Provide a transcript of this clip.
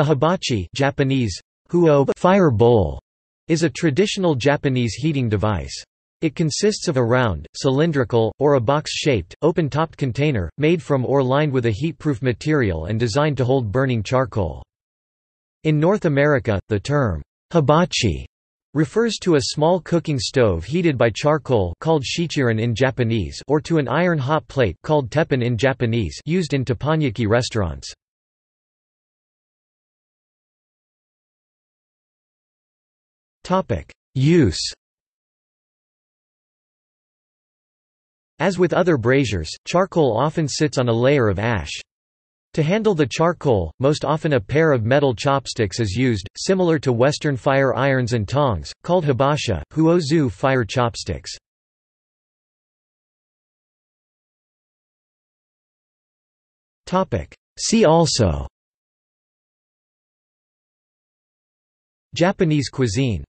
The hibachi, Japanese huozu, fire bowl, is a traditional Japanese heating device. It consists of a round, cylindrical, or a box-shaped, open-topped container, made from or lined with a heat-proof material and designed to hold burning charcoal. In North America, the term hibachi refers to a small cooking stove heated by charcoal called shichirin in Japanese, or to an iron hot plate called teppan in Japanese, used in teppanyaki restaurants. Use. As with other braziers, charcoal often sits on a layer of ash. To handle the charcoal, most often a pair of metal chopsticks is used, similar to Western fire irons and tongs, called hibasha, huozu fire chopsticks. See also: Japanese cuisine.